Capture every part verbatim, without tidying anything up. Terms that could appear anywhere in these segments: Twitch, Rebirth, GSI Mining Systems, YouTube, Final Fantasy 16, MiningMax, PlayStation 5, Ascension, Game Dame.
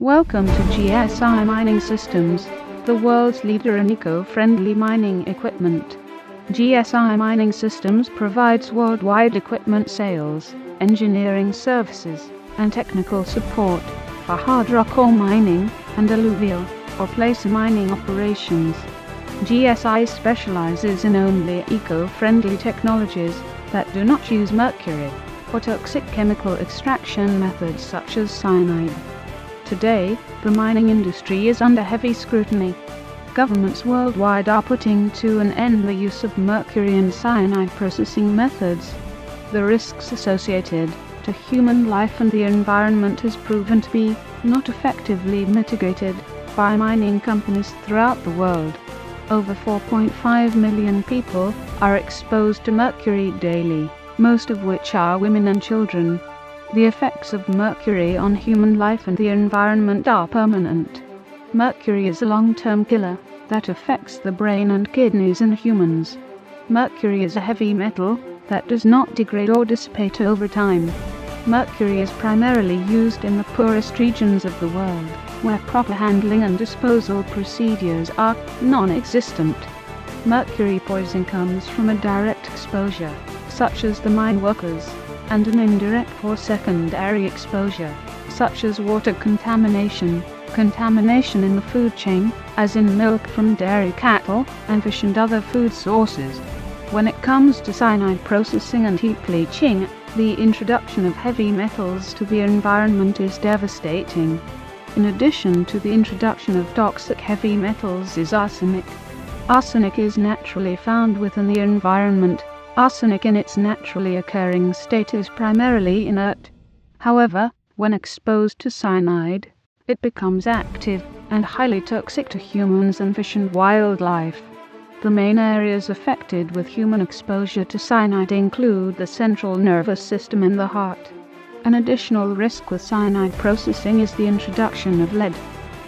Welcome to G S I Mining Systems, the world's leader in eco-friendly mining equipment. G S I Mining Systems provides worldwide equipment sales, engineering services, and technical support for hard rock ore mining and alluvial or place mining operations. G S I specializes in only eco-friendly technologies that do not use mercury or toxic chemical extraction methods such as cyanide. Today, the mining industry is under heavy scrutiny. Governments worldwide are putting to an end the use of mercury and cyanide processing methods. The risks associated to human life and the environment has proven to be not effectively mitigated by mining companies throughout the world. Over four point five million people are exposed to mercury daily, most of which are women and children. The effects of mercury on human life and the environment are permanent. Mercury is a long-term killer that affects the brain and kidneys in humans. Mercury is a heavy metal that does not degrade or dissipate over time. Mercury is primarily used in the poorest regions of the world, where proper handling and disposal procedures are non-existent. Mercury poisoning comes from a direct exposure, such as the mine workers, and an indirect or secondary exposure, such as water contamination, contamination in the food chain, as in milk from dairy cattle and fish and other food sources. When it comes to cyanide processing and heap leaching, the introduction of heavy metals to the environment is devastating. In addition to the introduction of toxic heavy metals is arsenic. Arsenic is naturally found within the environment. Arsenic in its naturally occurring state is primarily inert. However, when exposed to cyanide, it becomes active and highly toxic to humans and fish and wildlife. The main areas affected with human exposure to cyanide include the central nervous system and the heart. An additional risk with cyanide processing is the introduction of lead.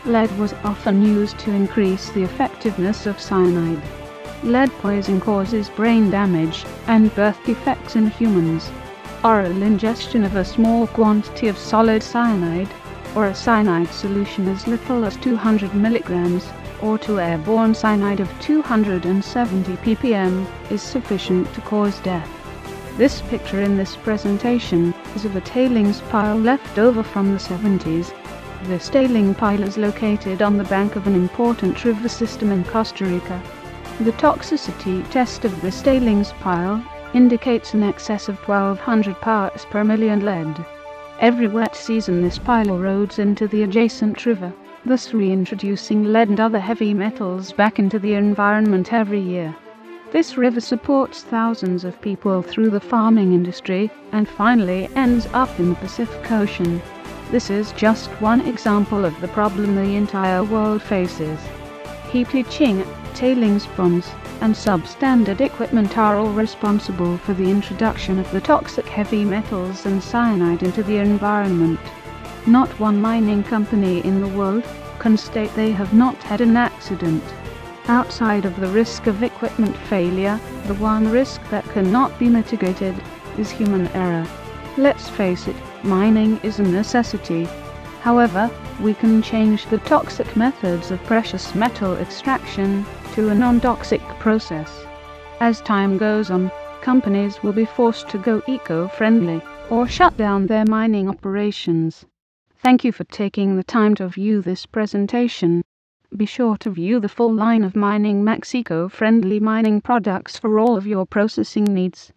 Lead was often used to increase the effectiveness of cyanide. Lead poisoning causes brain damage and birth defects in humans. Oral ingestion of a small quantity of solid cyanide, or a cyanide solution as little as two hundred milligrams, or to airborne cyanide of two hundred seventy ppm, is sufficient to cause death. This picture in this presentation is of a tailings pile left over from the seventies. This tailings pile is located on the bank of an important river system in Costa Rica. The toxicity test of this tailings pile indicates an excess of twelve hundred parts per million lead. Every wet season this pile erodes into the adjacent river, thus reintroducing lead and other heavy metals back into the environment every year. This river supports thousands of people through the farming industry, and finally ends up in the Pacific Ocean. This is just one example of the problem the entire world faces. Heap leaching, tailings ponds, and substandard equipment are all responsible for the introduction of the toxic heavy metals and cyanide into the environment. Not one mining company in the world can state they have not had an accident. Outside of the risk of equipment failure, the one risk that cannot be mitigated is human error. Let's face it, mining is a necessity. However, we can change the toxic methods of precious metal extraction to a non-toxic process. As time goes on, companies will be forced to go eco-friendly or shut down their mining operations. Thank you for taking the time to view this presentation. Be sure to view the full line of MiningMax eco-friendly mining products for all of your processing needs.